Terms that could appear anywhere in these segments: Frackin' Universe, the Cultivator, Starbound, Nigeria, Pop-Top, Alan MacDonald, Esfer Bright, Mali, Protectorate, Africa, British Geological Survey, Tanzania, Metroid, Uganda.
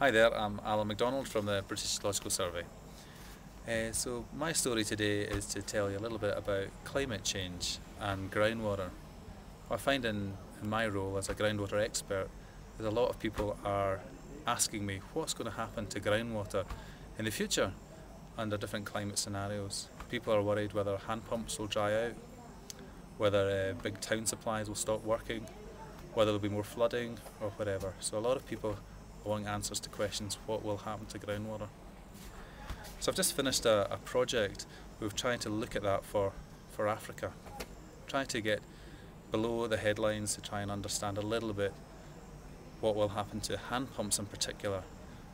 Hi there, I'm Alan MacDonald from the British Geological Survey. So my story today is to tell you a little bit about climate change and groundwater. What I find in my role as a groundwater expert is a lot of people are asking me what's going to happen to groundwater in the future under different climate scenarios. People are worried whether hand pumps will dry out, whether big town supplies will stop working, whether there'll be more flooding or whatever. So a lot of people want answers to questions, what will happen to groundwater? So I've just finished a project. We've tried to look at that for Africa. Trying to get below the headlines to try and understand a little bit what will happen to hand pumps in particular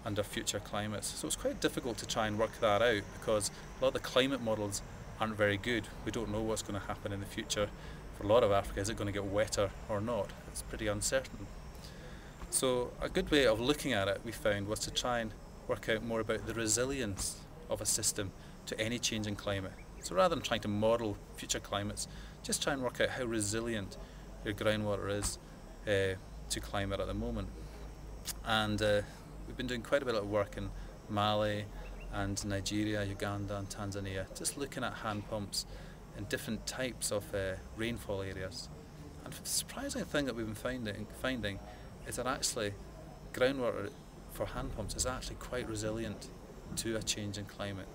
under future climates. So it's quite difficult to try and work that out because a lot of the climate models aren't very good. We don't know what's going to happen in the future for a lot of Africa. Is it going to get wetter or not? It's pretty uncertain. So a good way of looking at it, we found, was to try and work out more about the resilience of a system to any change in climate. So rather than trying to model future climates, just try and work out how resilient your groundwater is to climate at the moment. And we've been doing quite a bit of work in Mali and Nigeria, Uganda and Tanzania, just looking at hand pumps in different types of rainfall areas. And the surprising thing that we've been finding is that actually groundwater for hand pumps is actually quite resilient to a change in climate.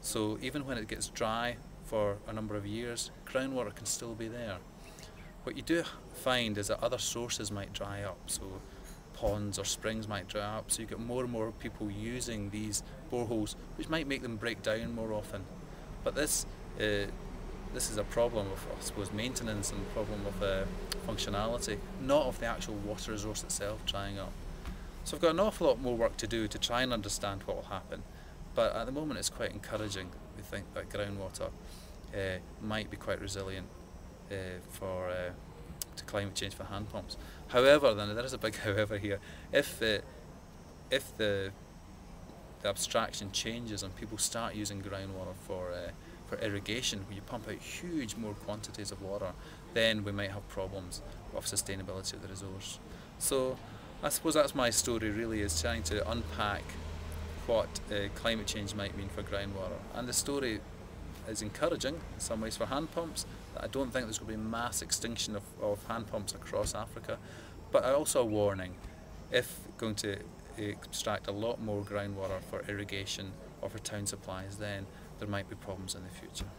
So even when it gets dry for a number of years, groundwater can still be there. What you do find is that other sources might dry up, so ponds or springs might dry up, so you get more and more people using these boreholes, which might make them break down more often. But this is a problem of, I suppose, maintenance and a problem of functionality, not of the actual water resource itself drying up. So I've got an awful lot more work to do to try and understand what will happen, but at the moment it's quite encouraging. We think that groundwater might be quite resilient to climate change for hand pumps. However, then there is a big however here. If the abstraction changes and people start using groundwater for irrigation, where you pump out huge more quantities of water, then we might have problems of sustainability of the resource. So I suppose that's my story really, is trying to unpack what climate change might mean for groundwater. And the story is encouraging in some ways for hand pumps. I don't think there's going to be mass extinction of hand pumps across Africa, but also a warning. If going to extract a lot more groundwater for irrigation or for town supplies, then there might be problems in the future.